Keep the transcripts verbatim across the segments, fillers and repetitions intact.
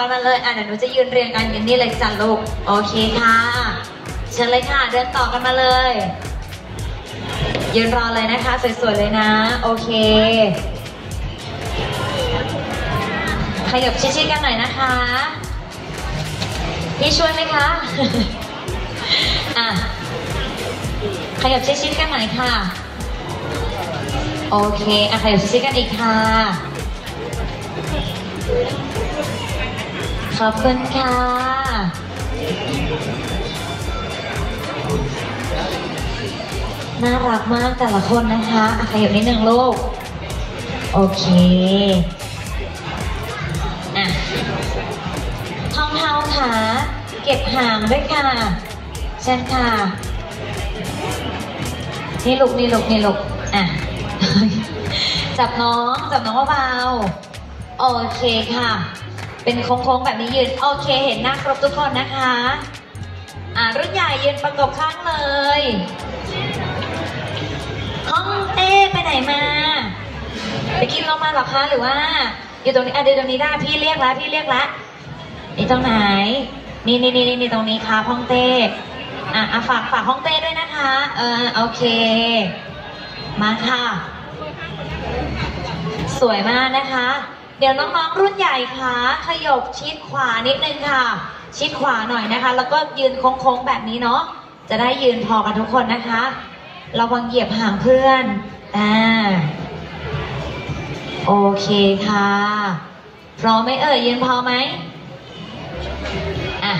กันมาเลยอ่ะเดี๋ยวหนูจะยืนเรียงกันอย่างนี้เลยจ้ะลูกโอเคค่ะเชิญเลยค่ะเดินต่อกันมาเลยยืนรอเลยนะคะสวยๆเลยนะโอเคขยับชิดๆกันหน่อยนะคะพี่ช่วยไหมคะอ่ะขยับชิดๆกันหน่อยค่ะโอเคอ่ะขยับชิดๆกันอีกค่ะขอบคุณค่ะน่ารักมากแต่ละคนนะคะอ่ะขยับนิดนึงลูกโอเคอ่ะทองเทาค่ะเก็บหางด้วยค่ะเช่นค่ะนี่ลูกนี่ลูกนี่ลูกอ่ะ จับน้องจับน้องเบาๆโอเคค่ะเป็นโค้งๆแบบนี้ยืนโอเคเห็นหน้าครบทุกคนนะคะอ่ะรุ่นใหญ่ยืนประกบข้างเลยห้องเต้ไปไหนมาไปกินลงมาหรอคะหรือว่าอยู่ตรงนี้อ่ะเดี๋ยวตรงนี้ได้พี่เรียกแล้วพี่เรียกแล้วนี่ตรงไหนนี่นี่นี่นี่ตรงนี้ค่ะห้องเต้อ่ะอ่ะฝากฝากห้องเต้ด้วยนะคะเออโอเคมาค่ะสวยมากนะคะเดี๋ยวน้องๆรุ่นใหญ่ค่ะขยบชิดขวานิดนึงค่ะชิดขวาหน่อยนะคะแล้วก็ยืนโค้งๆแบบนี้เนาะจะได้ยืนพอกันทุกคนนะคะระวังเหยียบหางเพื่อนอ่าโอเคค่ะพร้อมไหมเอ่ยยืนพอไหมอ่ะ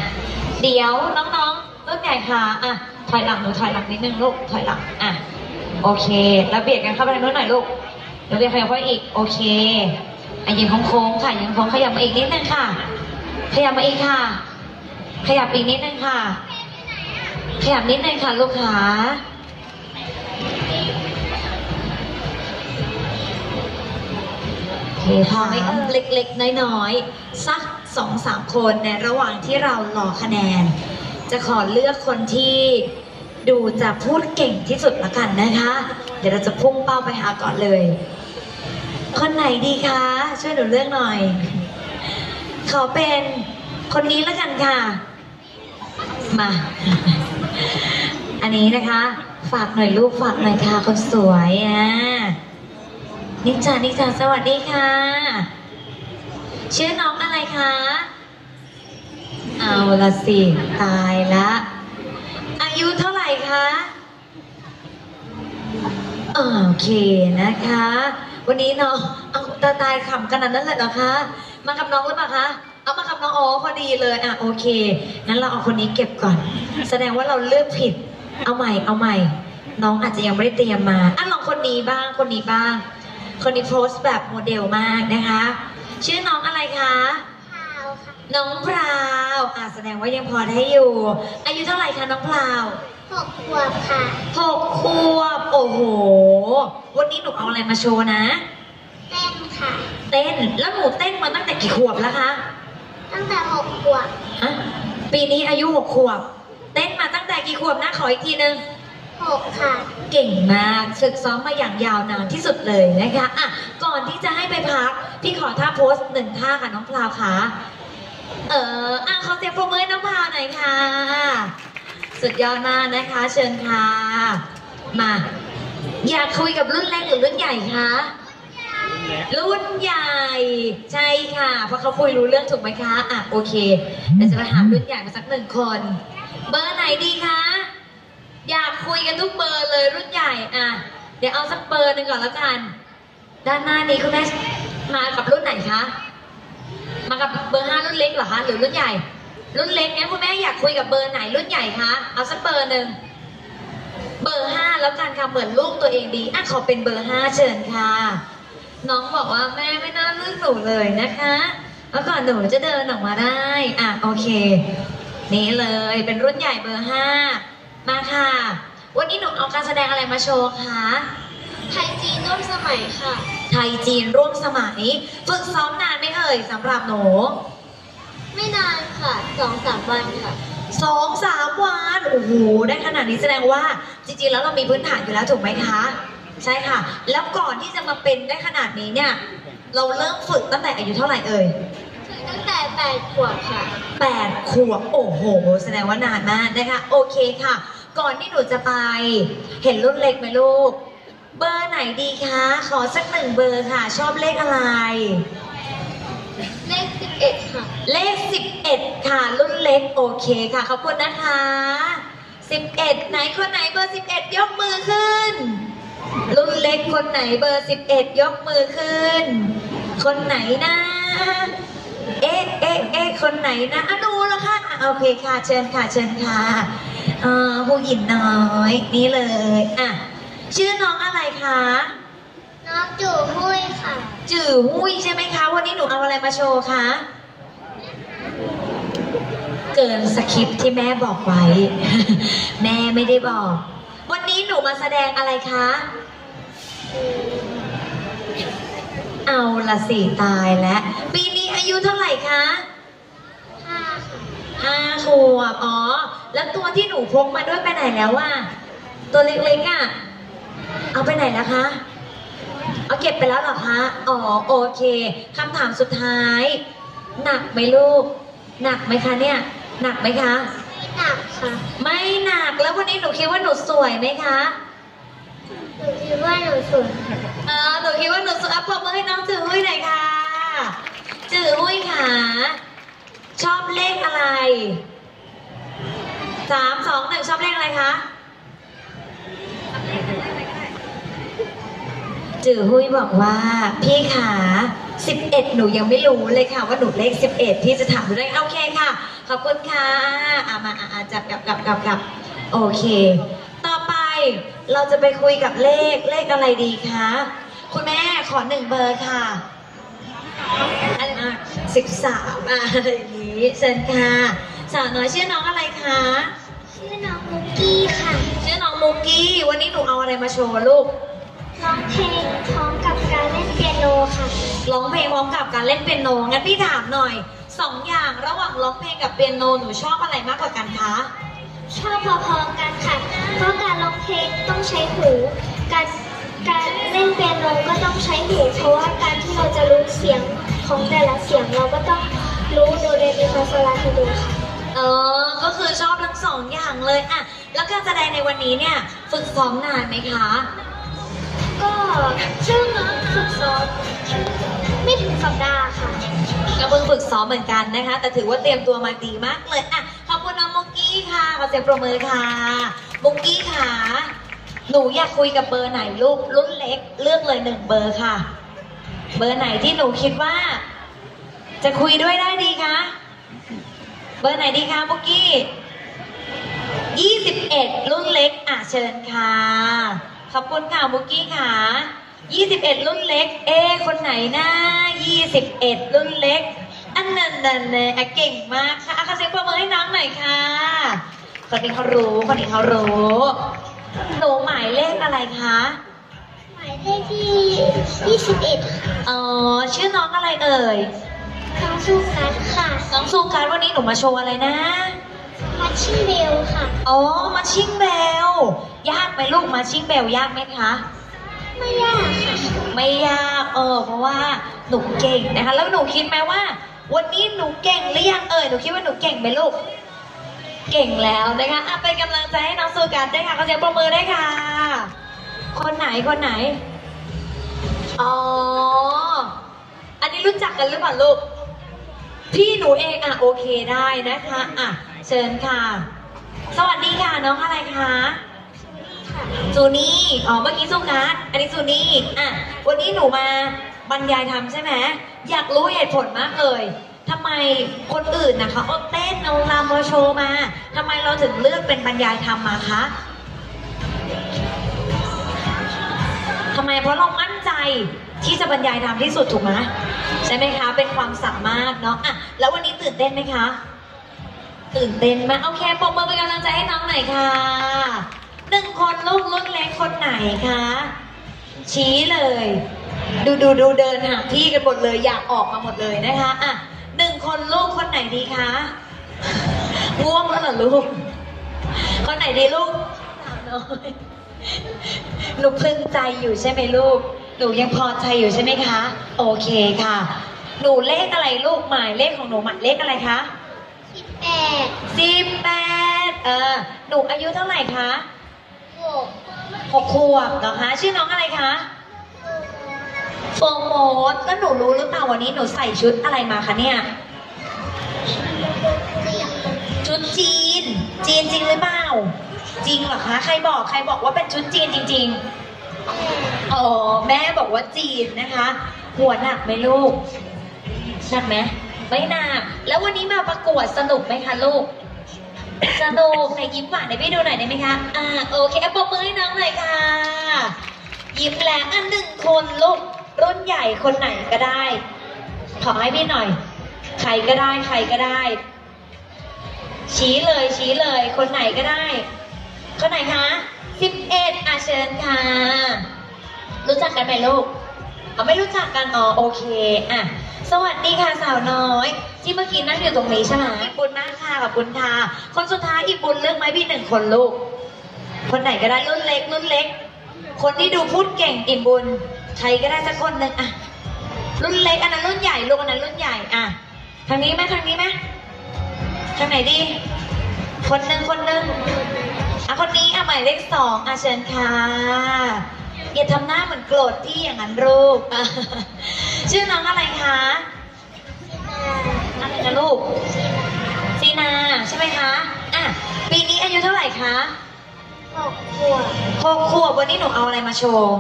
เดี๋ยวน้องๆรุ่นใหญ่ค่ะอ่ะถอยหลังหนูถอยหลังนิดนึงลูกถอยหลังอ่ะโอเคแล้วเบียดกันเข้าไปทางนู้นหน่อยลูกเดี๋ยวเบียดขยับเข้าอีกโอเคอ่ะยืนโค้งๆค่ะยืนโค้งขยับมาอีกนิดนึงค่ะขยับมาอีกค่ะขยับอีกนิดนึงค่ะขยับนิดนึงค่ะลูกขาขอให้เล็กๆน้อยๆสัก สองถึงสาม คนในระหว่างที่เรารอคะแนนจะขอเลือกคนที่ดูจะพูดเก่งที่สุดละกันนะคะเดี๋ยวเราจะพุ่งเป้าไปหาก่อนเลยคนไหนดีคะช่วยหนูเลือกหน่อยขอเป็นคนนี้ละกันค่ะมาอันนี้นะคะฝากหน่อยลูกฝากหน่อยค่ะคนสวยอ่ะนิจานิจาสวัสดีค่ะชื่อน้องอะไรคะเอาละสิตายละอายุเท่าไหร่คะโอเคนะคะวันนี้น้องเอาตาตายขำขนาดนั้นเลยเหรอคะมากับน้องหรือเปล่าคะเอามากับน้องโอ้พอดีเลยอ่ะโอเคงั้นเราเอาคนนี้เก็บก่อนแสดงว่าเราเลือกผิดเอาใหม่เอาใหม่น้องอาจจะยังไม่ได้เตรียมมาอ่ะลองคนนี้บ้างคนนี้บ้างคนนี้โพสต์แบบโมเดลมากนะคะชื่อน้องอะไรคะพราวค่ะน้องพราวอ่ะแสดงว่ายังพอได้อยู่อายุเท่าไหร่คะน้องพราวหกขวบค่ะหกขวบโอ้โหวันนี้หนูเอาอะไรมาโชว์นะเต้นค่ะเต้นแล้วหนูเต้นมาตั้งแต่กี่ขวบแล้วคะตั้งแต่หกขวบอ่ะปีนี้อายุหกขวบเต้นมาตั้งแต่กี่ขวบนะขออีกทีนึงค่ะเก่งมากฝึกซ้อมมาอย่างยาวนานที่สุดเลยนะคะอ่ะก่อนที่จะให้ไปพักพี่ขอท่าโพสหนึ่งท่าค่ะน้องพราวค่ะเอออ่ะขอเสียงปรบมือน้องพราวหน่อยค่ะสุดยอดมากนะคะเชิญค่ะมาอยากคุยกับรุ่นเล็กหรือรุ่นใหญ่คะรุ่นใหญ่ใช่ค่ะเพราะเขาคุยรู้เรื่องถูกไหมคะอ่ะโอเคเดี๋ยวจะไปหารุ่นใหญ่มาสักหนึ่งคนเบอร์ไหนดีคะอยากคุยกันทุกเบอร์เลยรุ่นใหญ่อ่ะเดี๋ยวเอาสักเบอร์หนึ่งก่อนแล้วกันด้านหน้านี้คุณแม่มากับรุ่นไหนคะมากับเบอร์ห้ารุ่นเล็กเหรอคะหรือรุ่นใหญ่รุ่นเล็กงั้นคุณแม่อยากคุยกับเบอร์ไหนรุ่นใหญ่คะเอาสักเบอร์หนึ่งเบอร์ห้าแล้วกันค่ะเหมือนลูกตัวเองดีอ่ะขอเป็นเบอร์ห้าเชิญค่ะน้องบอกว่าแม่ไม่น่าเลือกหนูเลยนะคะแล้วก่อนหนูจะเดินออกมาได้อ่ะโอเคนี่เลยเป็นรุ่นใหญ่เบอร์ห้ามาค่ะวันนี้หนูเอาการแสดงอะไรมาโชว์คะไทยจีนร่วมสมัยค่ะไทยจีนร่วมสมัยฝึกซ้อมนานไหมเอ่ยสำหรับหนูไม่นานค่ะสองสามวันค่ะสองสามวันโอ้โหได้ขนาดนี้แสดงว่าจริงๆแล้วเรามีพื้นฐานอยู่แล้วถูกไหมคะใช่ค่ะแล้วก่อนที่จะมาเป็นได้ขนาดนี้เนี่ยเราเริ่มฝึกตั้งแต่อายุเท่าไหร่เอ่ยตั้งแต่ แปดขวบค่ะแปดขวบโอ้โหแสดงว่านานมากนะคะโอเคค่ะก่อนที่หนูจะไปเห็นรุ่นเล็กไหมลูกเบอร์ไหนดีคะขอสักหนึ่งเบอร์ค่ะชอบเลขอะไรเลขสิบเอ็ดค่ะเลขสิบเอ็ดค่ะรุ่นเล็กโอเคค่ะขอบคุณนะคะสิบเอ็ดไหนคนไหนเบอร์สิบเอ็ดยกมือขึ้นรุ่นเล็กคนไหนเบอร์สิบเอ็ดยกมือขึ้นคนไหนนะเอ๊ะเอ๊ะเอ๊ะคนไหนนะอนุแล้วค่ะโอเคค่ะเชิญค่ะเชิญค่ะเออผู้หญิงน้อยนี่เลยอ่ะชื่อน้องอะไรคะน้องจื่อหุ้ยค่ะจื่อหุ้ยใช่ไหมคะวันนี้หนูเอาอะไรมาโชว์คะเกินสคริปต์ที่แม่บอกไว้แม่ไม่ได้บอกวันนี้หนูมาแสดงอะไรคะเอาละสี่ตายแล้วปีนี้อายุเท่าไหร่คะห้าห้าขวบอ๋อแล้วตัวที่หนูพกมาด้วยไปไหนแล้ววะตัวเล็กๆอ่ะเอาไปไหนนะคะเอาเก็บไปแล้วหรอคะอ๋อโอเคคำถามสุดท้ายหนักไหมลูกหนักไหมคะเนี่ยหนักไหมคะหนักค่ะไม่หนักแล้ววันนี้หนูคิดว่าหนูสวยไหมคะหนูคิดว่าหนูสวยเออหนูคิดว่าหนูสวยปรบมือให้น้องจื่อหุ้ยหน่อยค่ะจื่อหุ้ยค่ะชอบเลขอะไรสามสองหนึ่งชอบเลขอะไรคะจื่อหุ้ยบอกว่าพี่ขาสิบเอ็ดหนูยังไม่รู้เลยค่ะว่าหนูเลขสิบเอ็ดที่จะถามหนูได้โอเคค่ะขอบคุณค่ะอ่ะมาอ่ะจับกลับกลับกลับกลับโอเคต่อไปเราจะไปคุยกับเลขเลขอะไรดีคะคุณแม่ขอหนึ่งเบอร์ค่ะสิบสามอะไรอย่างนี้เชิญค่ะสาวน้อยชื่อน้องอะไรคะชื่อน้องมุกกี้ค่ะชื่อน้องมุกกี้วันนี้หนูเอาอะไรมาโชว์ลูกร้องเพลงพร้อมกับการเล่นเปียโนค่ะร้องเพลงพร้อมกับการเล่นเปียโนงั้นพี่ถามหน่อยสองอย่างระหว่างร้องเพลงกับเปียโนหนูชอบอะไรมากกว่ากันคะชอบพอๆกันค่ะเพราะการร้องเพลงต้องใช้หูการการเล่นเปียโนก็ต้องใช้หูเพราะว่าการที่เราจะรู้เสียงของแต่ละเสียงเราก็ต้องรู้โดเรมีฟาโซลาทีดูค่ะเออก็คือชอบทั้งสองอย่างเลยอ่ะแล้วการแสดงในวันนี้เนี่ยฝึกซ้อมนานไหมคะก็ชื่อฝึกซ้อมไม่ถึงสัปดาห์ค่ะก็เพิ่งฝึกซ้อมเหมือนกันนะคะแต่ถือว่าเตรียมตัวมาดีมากเลยอ่ะขอบคุณน้องมุกกี้ค่ะขอเสียงปรบมือค่ะมุกกี้ค่ะหนูอยากคุยกับเบอร์ไหนลูกรุ่นเล็กเลือกเลยหนึ่งเบอร์ค่ะเบอร์ไหนที่หนูคิดว่าจะคุยด้วยได้ดีคะเบอร์ไหนดีคะมุกกี้ยี่สิบเอ็ดรุ่นเล็กอ่ะเชิญค่ะขอบคุณค่ะบุกกี้ค่ะยี่สิบเอ็ดรุ่นเล็กเอคนไหนนะยี่สิบเอ็ดรุ่นเล็กอันนั้นนั่นเลยเก่งมากค่ะขอเสียงปรบมือให้น้องหน่อยค่ะคนนี้เขารู้คนนี้เขารู้หนูหมายเลขอะไรคะหมายเลขที่ยี่สิบเอ็ดอ๋อชื่อน้องอะไรเอ่ยน้องซูการ์ดค่ะน้องซูการ์ดวันนี้หนูมาโชว์อะไรนะมาชิ่งเบลค่ะอ๋อมาชิ่งเบลยากไหมลูกมาชิ่งเบลยากไหมคะไม่ยากค่ะไม่ยากเออเพราะว่าหนูเก่งนะคะแล้วหนูคิดไหมว่าวันนี้หนูเก่งหรือยังเอ่ยหนูคิดว่าหนูเก่งไหมลูกเก่งแล้วนะคะอ่ะเป็นกำลังใจให้น้องซูการ์ดด้วยค่ะขอเสียงปรบมือด้วยค่ะคนไหนคนไหนอ๋ออันนี้รู้จักกันหรือเปล่าลูกพี่หนูเองอ่ะโอเคได้นะคะอ่ะเชิญค่ะสวัสดีค่ะน้องอะไรคะจูนี่อ๋อเมื่อกี้ซูการ์ดอันนี้จูนี่อ่ะวันนี้หนูมาบรรยายทำใช่ไหมอยากรู้เหตุผลมากเลยทำไมคนอื่นนะคะเอาเต้นเอารำมาโชว์มาทำไมเราถึงเลือกเป็นบรรยายทำมาคะทำไมเพราะเรามั่นใจที่จะบรรยายทำที่สุดถูกไหมใช่ไหมคะเป็นความสามารถเนาะอ่ะแล้ววันนี้ตื่นเต้นไหมคะตื่นเต้นไหมโอเคปรบมือเป็นกำลังใจให้น้องหน่อยค่ะหนึ่งคนลูกรุ่นเล็กคนไหนคะชี้เลยดูดูดูเดินหาพี่กันหมดเลยอยากออกมาหมดเลยนะคะอ่ะหนึ่งคนลูกคนไหนดีคะง่วงแล้วเหรอลูกคนไหนดีลูกสาวน้อยหนูพึงใจอยู่ใช่ไหมลูกหนูยังพอใจอยู่ใช่ไหมคะโอเคค่ะ หนูเลขอะไรลูกหมายเลขของหนูหมายเลขอะไรคะสิบแปดสิบแปดเออหนูอายุเท่าไหร่คะหกหกขวบเหรอคะชื่อน้องอะไรคะโฟโมดก็หนูรู้หรือเปล่าวันนี้หนูใส่ชุดอะไรมาคะเนี่ยชุดจีนจีนจริงหรือเปล่าจริงเหรอคะใครบอกใครบอกว่าเป็นชุดจีนจริงๆอ๋อแม่บอกว่าจีนนะคะหัวหนักไหมลูกหนักไหมไม่หนักแล้ววันนี้มาประกวดสนุกไหมคะลูกสนุกไหนยิ้มหวานไหนพี่ดูหน่อยได้ไหมคะอ่าโอเคปรบมือให้น้องหน่อยค่ะยิ้มแล้วอันหนึ่งคนลูกรุ่นใหญ่คนไหนก็ได้ขอให้พี่หน่อยใครก็ได้ใครก็ได้ชี้เลยชี้เลยคนไหนก็ได้คนไหนคะสิบเอ็ดอาเชิญค่ะรู้จักกันไหมลูกเอาไม่รู้จักกันอ๋อโอเคอ่ะสวัสดีค่ะสาวน้อยที่เมื่อกี้นั่งอยู่ตรงนี้ใช่ไหมขอบคุณมากค่ะขอบคุณค่ะคนสุดท้ายอีกบุญเลือกไหมพี่หนึ่งคนลูกคนไหนก็ได้รุ่นเล็กรุ่นเล็กคนที่ดูพูดเก่งอิ่มบุญใครก็ได้สักคนหนึ่งอ่ะรุ่นเล็กอันนั้นรุ่นใหญ่ลูกอันนั้นรุ่นใหญ่อ่ะทางนี้ไหมทางนี้ไหมทางไหนดีคนหนึ่งคนหนึ่งอ่ะคนนี้อ่ะหมายเลขสองอ่ะเชิญค่ะอย่าทำหน้าเหมือนโกรธพี่อย่างนั้นลูกชื่อน้องอะไรคะอะไรนะลูกซีนาใช่ไหมคะอ่ะปีนี้อายุเท่าไหร่คะหกขวบหกขวบวันนี้หนูเอาอะไรมาโชว์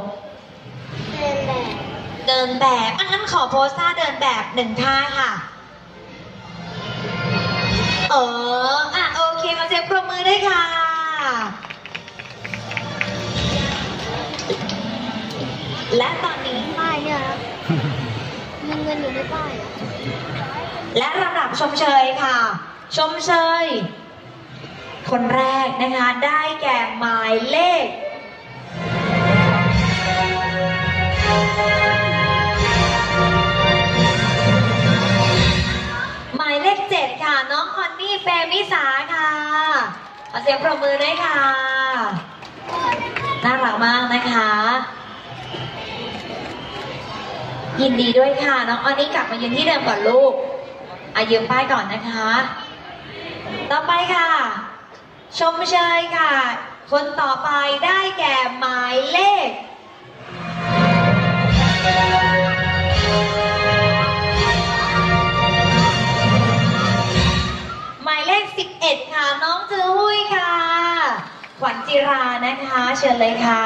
เดินแบบเดินแบบอันนั้นขอโพสท่าเดินแบบหนึ่งท่าค่ะเอออ่ะโอเคมาเสียงปรบมือด้วยค่ะและตอนนี้ป้ายเนี่ยครับมีเงินอยู่ในป้ายและลำดับชมเชยค่ะชมเชยคนแรกนะคะได้แก่หมายเลขหมายเลขเจ็ดค่ะน้องคอนนี่เฟมิสาค่ะขอเสียงปรบมือด้วยค่ะน่ารักมากนะคะยินดีด้วยค่ะน้องออนนี่กลับมายืนที่เดิมก่อนลูกอายืมป้ายก่อนนะคะต่อไปค่ะชมเชยค่ะคนต่อไปได้แก่หมายเลขหมายเลขสิบเอ็ดค่ะน้องจือหุ้ยค่ะขวัญจิรานะคะเชิญเลยค่ะ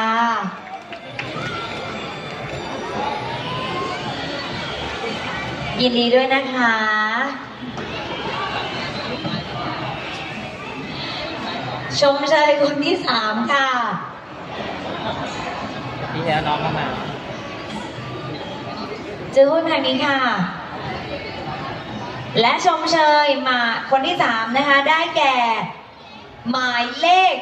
ยินดีด้วยนะคะชมเชยคนที่สามค่ะพี่แล้วน้องเข้ามาเจอหุ้นทางนี้ค่ะและชมเชยมาคนที่สามนะคะได้แก่หมายเลข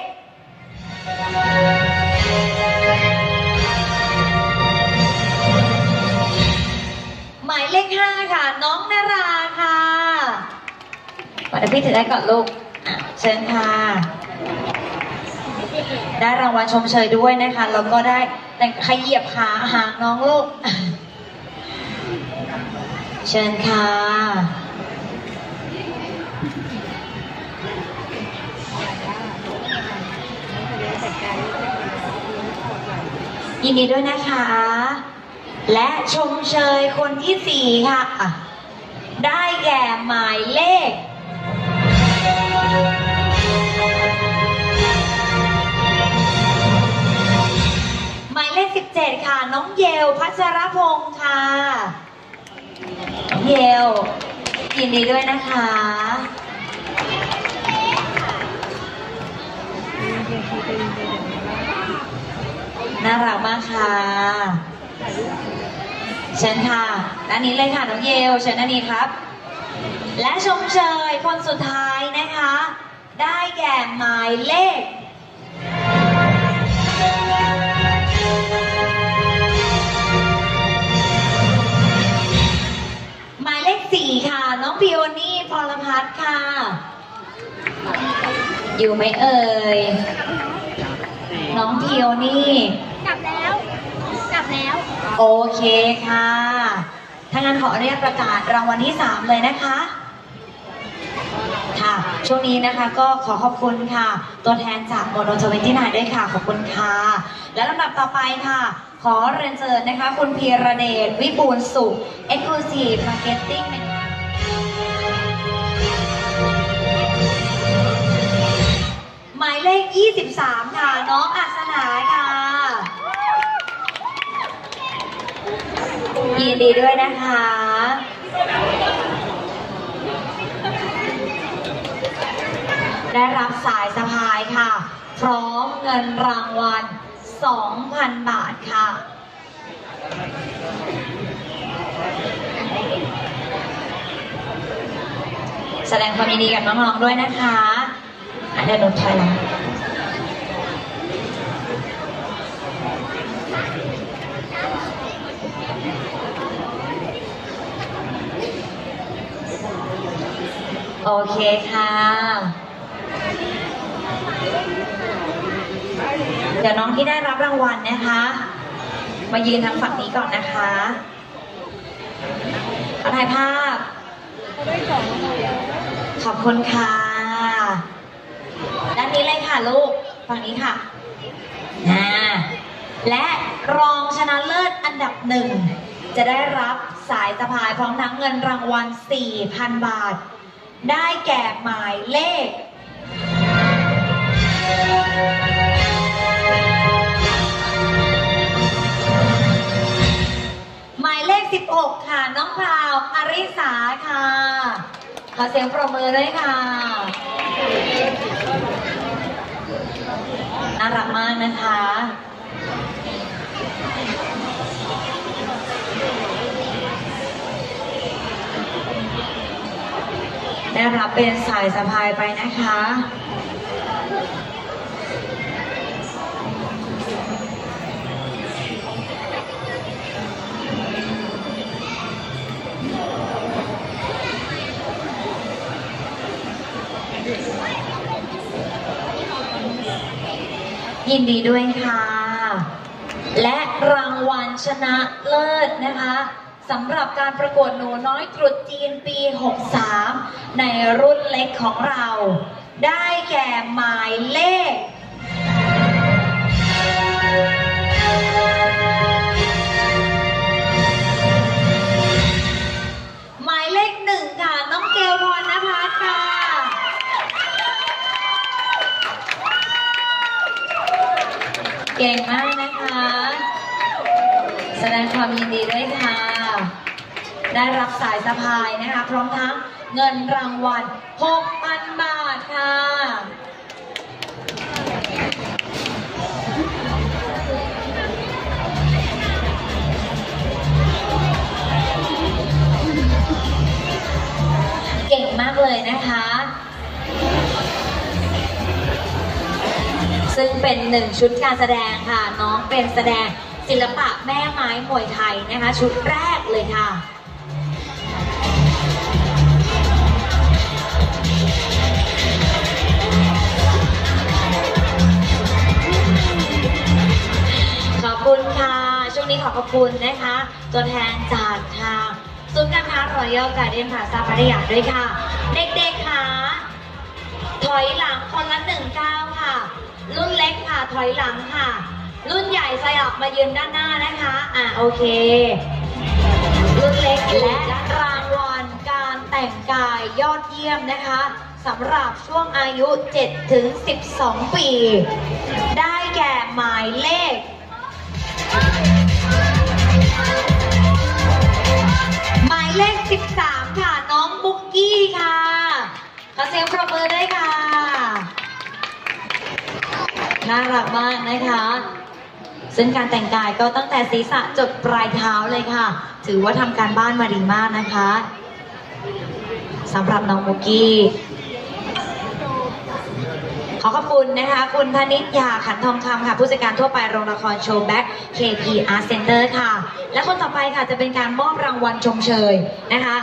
หมายเลขห้าค่ะน้องนาราค่ะขอให้พี่ถือได้ก่อนลูกเชิญค่ะได้รางวัลชมเชยด้วยนะคะแล้วก็ได้แต่ขยี้ขาหางน้องลูกเชิญค่ะยินดีด้วยนะคะและชมเชยคนที่สี่ค่ะได้แก่หมายเลขหมายเลขสิบเจ็ดค่ะน้องเยลพัชรพงศ์ค่ะเยลยินดีด้วยนะคะน่ารักมากค่ะเชิญค่ะด้านนี้เลยค่ะน้องเยลเชิญด้านนี้ครับและชมเชยคนสุดท้ายนะคะได้แก่หมายเลขหมายเลขสี่ค่ะน้องพิโอนี่พรพัฒน์ค่ะอยู่ไหมเอ่ยน้องพิโอนี่กลับแล้วกลับแล้วโอเคค่ะ ถ้างั้นขอเรียกประกาศรางวัลที่สามเลยนะคะค่ะช่วงนี้นะคะก็ขอขอบคุณค่ะตัวแทนจากโมโนทเวนตี้ไนน์ด้วยค่ะขอบคุณค่ะและลำดับต่อไปค่ะขอเรียนเชิญนะคะคุณพีระเดชวิบูลย์สุข Exclusive Marketingหมายเลขยี่สิบสามค่ะน้องอัศนาค่ะยินดีด้วยนะคะได้รับสายสะพายค่ะพร้อมเงินรางวัล สองพัน บาทค่ะแสดงความยินดีกับน้องๆด้วยนะคะเดี๋ยวหนูถอยหลังโอเคค่ะเดี๋ยวน้องที่ได้รับรางวัลนะคะมายืนทางฝั่งนี้ก่อนนะคะขอถ่ายภาพขอบคุณค่ะด้านนี้เลยค่ะลูกฝั่งนี้ค่ะนะและรองชนะเลิศอันดับหนึ่งจะได้รับสายสะพายพร้อมทั้งเงินรางวัล สี่พัน บาทได้แก่หมายเลขหมายเลขสิบหกค่ะน้องพราวอริสาค่ะขอเสียงปรบมือด้วยค่ะน่ารักมากนะคะได้รับเป็นสายสะพายไปนะคะยินดีด้วยค่ะและรางวัลชนะเลิศนะคะสำหรับการประกวดหนูน้อยตรุษจีนปีหกสามในรุ่นเล็กของเราได้แก่หมายเลขหมายเลขหนึ่งค่ะน้องเกลพรณภัทรค่ะเก่งมากนะคะแสดงความยินดีด้วยค่ะได้รับสายสะพายนะคะพร้อมทั้งเงินรางวัล หกพัน บาทค่ะเก่งมากเลยนะคะซึ่งเป็นหนึ่งชุดการแสดงค่ะน้องเป็นแสดงศิลปะแม่ไม้มวยไทยนะคะชุดแรกเลยค่ะขอบคุณค่ะช่วงนี้ขอขอบคุณนะคะตัวแทนจากทางศูนย์การค้ารอยัลการ์เด้นพลาซ่าพัทยาด้วยค่ะเด็กๆค่ะถอยหลังคนละหนึ่งก้าวค่ะรุ่นเล็กค่ะถอยหลังค่ะรุ่นใหญ่สลับมายืนด้านหน้านะคะอ่ะโอเครุ่นเล็กและรางวัลการแต่งกายยอดเยี่ยมนะคะสำหรับช่วงอายุเจ็ดถึงสิบสองปีได้แก่หมายเลขหมายเลขสิบสามค่ะน้องบุกกี้ค่ะขอเสียงปรบมือด้วยค่ะน่ารักมากนะคะซึ่งการแต่งกายก็ตั้งแต่ศีรษะจดปลายเท้าเลยค่ะถือว่าทำการบ้านมาดีมากนะคะสำหรับน้องมุกกี้ขอขอบคุณนะคะคุณพนิษยาขันทองคำค่ะผู้จัดการทั่วไปโรงละครโชว์แบ็ก เค พี อาร์ Center ค่ะและคนต่อไปค่ะจะเป็นการมอบรางวัลชมเชยนะคะ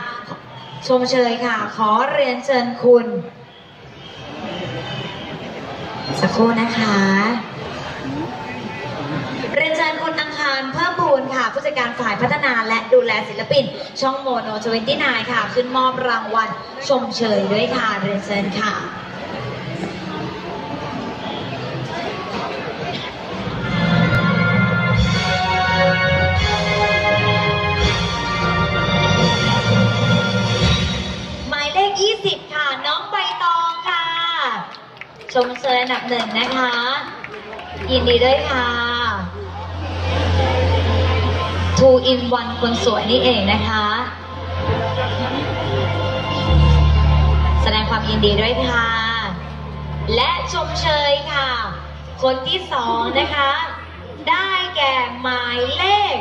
ชมเชยค่ะขอเรียนเชิญคุณสักครู่นะคะเรียนเชิญคุณอังค านเพิ่มบุญค่ะผู้จัดการฝ่ายพัฒนาและดูแลศิลปินช่องโมโนยี่สิบเก้าค่ะขึ้นมอบรางวัลชมเชยด้วยค่ะเรียนเชิญค่ะหมายเลขยี่สิบค่ะน้องใบตองค่ะชมเชยอันดับหนึ่งนะคะยินดีด้วยค่ะทู อิน วัน คนสวยนี่เองนะคะแสดงความยินดีด้วยค่ะและชมเชยค่ะคนที่สองนะคะได้แก่หมายเลข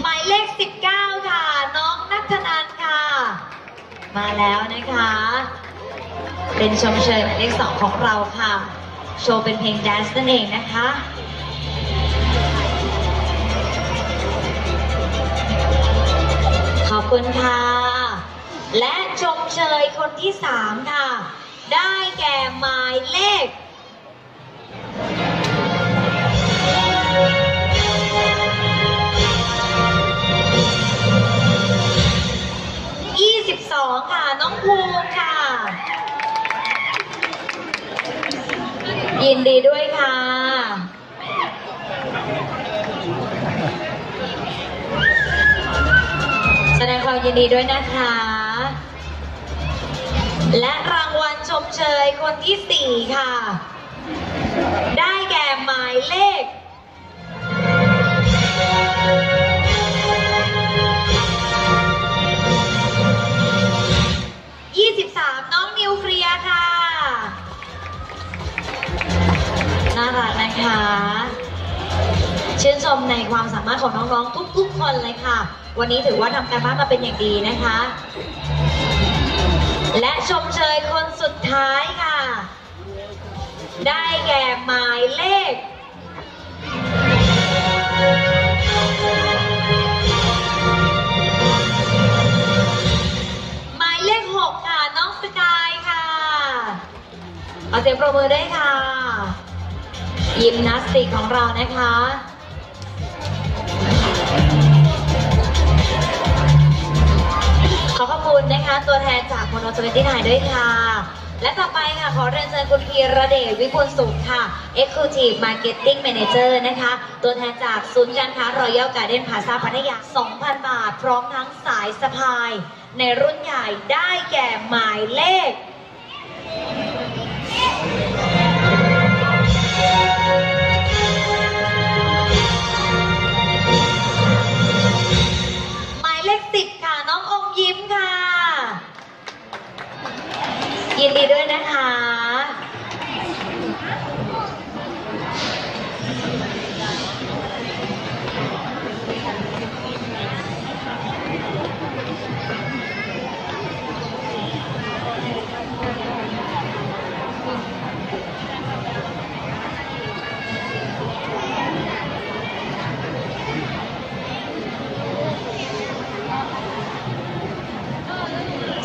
หมายเลขสิบเก้าค่ะน้องนัทนันท์ค่ะมาแล้วนะคะเป็นชมเชยหมายเลขสองของเราค่ะโชว์เป็นเพลงแดนซ์นั่นเองนะคะขอบคุณค่ะและชมเชยคนที่สามค่ะได้แก่หมายเลขยี่สิบสองค่ะน้องภูมิค่ะยินดีด้วยค่ะแสดงความยินดีด้วยนะคะและรางวัลชมเชยคนที่สี่ค่ะได้แก่หมายเลขยี่สิบสามน้องนิวเคลียร์ค่ะน่ารักนะคะชื่นชมในความสามารถของน้องๆทุกๆคนเลยค่ะวันนี้ถือว่าทำการบ้านมาเป็นอย่างดีนะคะและชมเชยคนสุดท้ายค่ะได้แก่หมายเลขหมายเลขหกค่ะน้องสกายค่ะเอาเสียงปรบมือได้ค่ะยิมนาสติกของเรานะคะขอขอบคุณนะคะตัวแทนจากโมโนยี่สิบเก้าด้วยค่ะและต่อไปค่ะขอเรียนเชิญคุณพีระเดชวิบูลย์สุขค่ะ Executive Marketing Manager นะคะตัวแทนจากศูนย์การค้า Royal Garden Plaza พัทยา สองพัน บาทพร้อมทั้งสายสะพายในรุ่นใหญ่ได้แก่หมายเลขหมายเลขสิบค่ะน้องอมยิ้มค่ะยินดีด้วยนะคะ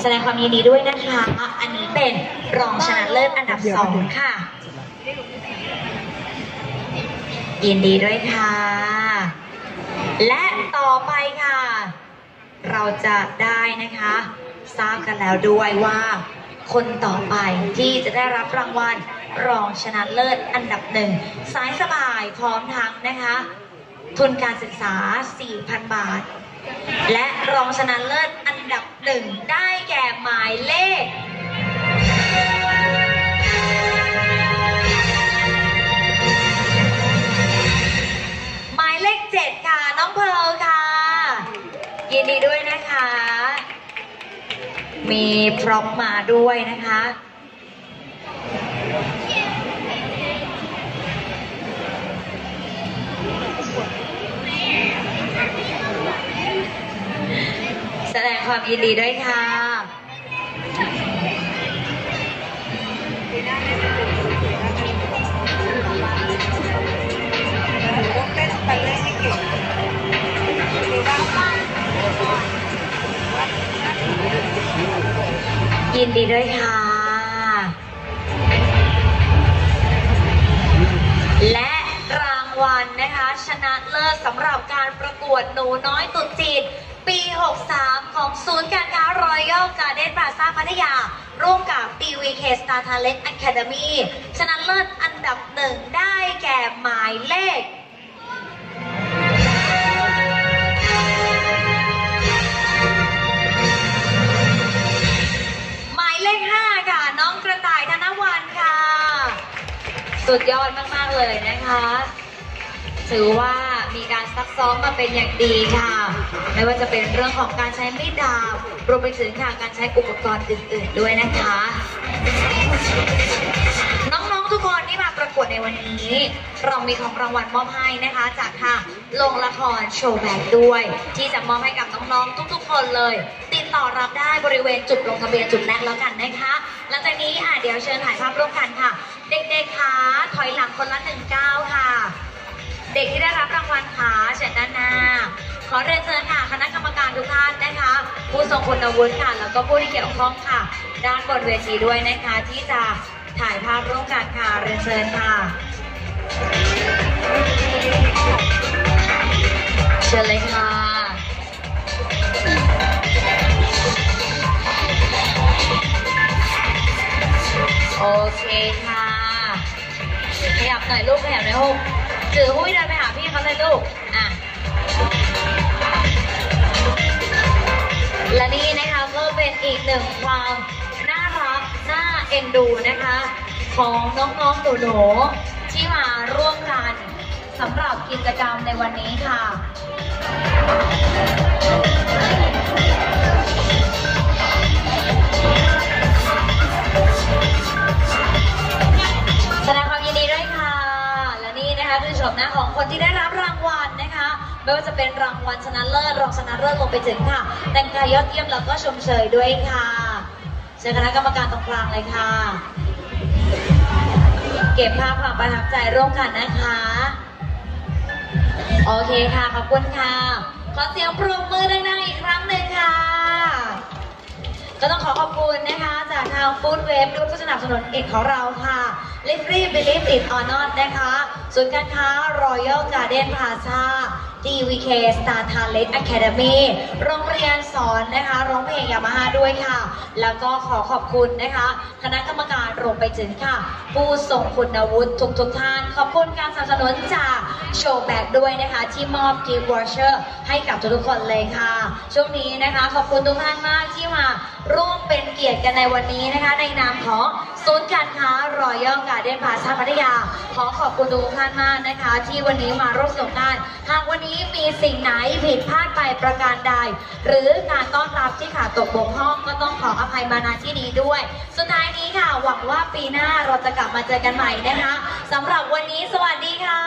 แสดงความยินดีด้วยนะคะอันนี้เป็นรองชนะเลิศอันดับสองค่ะยินดีด้วยค่ะและต่อไปค่ะเราจะได้นะคะทราบกันแล้วด้วยว่าคนต่อไปที่จะได้รับรางวัลรองชนะเลิศอันดับหนึ่งสายสบายพร้อมทั้งนะคะทุนการศึกษา สี่พัน บาทและรองชนะเลิศอันดับหนึ่งได้แก่หมายเลขหมายเลขเจ็ดค่ะน้องเพลค่ะยินดีด้วยนะคะมีพร็อพมาด้วยนะคะแสดงความยินดีด้วยค่ะ ยินดีด้วยค่ะและรางวัล น, นะคะชนะเลิศสำหรับการประกวดหนูน้อยตุ๊จีนปี หกสาม ของศูนย์การค้ารอยัลการ์เด้นพลาซ่าพัทยาร่วมกับ ดี วี เค Star Talent Academy ชนะเลิศอันดับหนึ่งได้แก่หมายเลขหมายเลขห้าค่ะน้องกระต่ายธนวรรณค่ะสุดยอดมากๆเลยนะคะถือว่ามีการซักซ้อมมาเป็นอย่างดีค่ะไม่ว่าจะเป็นเรื่องของการใช้มีดดาบรวมไปถึงการใช้อุปกรณ์อื่นๆด้วยนะคะน้องๆทุกคนที่มาประกวดในวันนี้เรามีของรางวัลมอบให้นะคะจากทางโรงละครโชว์แบกด้วยที่จะมอบให้กับน้องๆทุกๆคนเลยติดต่อรับได้บริเวณจุดลงทะเบียนจุดแรกแล้วกันนะคะหลังจากนี้อ่ะเดี๋ยวเชิญถ่ายภาพร่วมกันค่ะเด็กๆค่ะถอยหลังคนละหนึ่งก้าวค่ะเด็กที่ได้รับรางวัลค่ะเชิญด้านหน้าขอเรียนเชิญค่ะคณะกรรมการทุกท่านนะคะผู้ทรงคุณวุฒิค่ะแล้วก็ผู้ที่เกี่ยวข้องค่ะด้านบนเวทีด้วยนะคะที่จะถ่ายภาพร่วมกันค่ะเรียนเชิญค่ะเชิญเลยค่ะโอเคค่ะขยับหน่อยลูกขยับหน่อยลูกถือหุ้ยเดินไปหาพี่เขาเลยลูกอ่ะและนี่นะคะก็เป็นอีกหนึ่งความน่ารักน่าเอ็นดูนะคะของน้องๆหนูๆที่มาร่วมกันสำหรับกิจกรรมในวันนี้ค่ะแสดงความยินดีด้วยค่ะและนี่นะคะคือชมหน้าของคนที่ได้รับรางวัลนะคะไม่ว่าจะเป็นรางวัลชนะเลิศรองชนะเลิศลงไปถึงค่ะแต่งกายยอดเยี่ยมแล้วก็ชมเชยด้วยค่ะเชิญคณะกรรมการตรงกลางเลยค่ะเก็บภาพความประทับใจร่วมกันนะคะโอเคค่ะขอบคุณค่ะขอเสียงปรบมือดังๆอีกครั้งหนึ่งค่ะก็ต้องขอขอบคุณนะคะจากทางฟู้ดเวฟด้วยผู้สนับสนุนเอกของเราค่ะลิฟรีบิลิฟติดออนอตนะคะศูนย์การค้ารอยัลการ์เด้นพลาซ่า ดี วี เค Star Talent Academy โรงเรียนสอนนะคะร้องเพลงยามาฮ่าด้วยค่ะแล้วก็ขอขอบคุณนะคะคณะกรรมการรวมไปถึงค่ะผู้ทรงคุณวุฒิทุกทุกท่านขอบคุณการสนับสนุนจากโชว์แบกด้วยนะคะที่มอบกิฟต์วอเชอร์ให้กับทุกคนเลยค่ะช่วงนี้นะคะขอบคุณทุกท่านมากที่มาร่วมเป็นเกียรติกันในวันนี้นะคะในนามของศูนย์การค้ารอยัลการ์เด้นพลาซ่าพัทยาขอขอบคุณทุกท่านมากนะคะที่วันนี้มาร่วมสนุกกันหากวันนี้มีสิ่งไหนผิดพลาดไปประการใดหรือการต้อนรับที่ขาดตกบกพร่องก็ต้องขออภัยมาณที่นี้ด้วยสุดท้ายนี้ค่ะหวังว่าปีหน้าเราจะกลับมาเจอกันใหม่นะคะสำหรับวันนี้สวัสดีค่ะ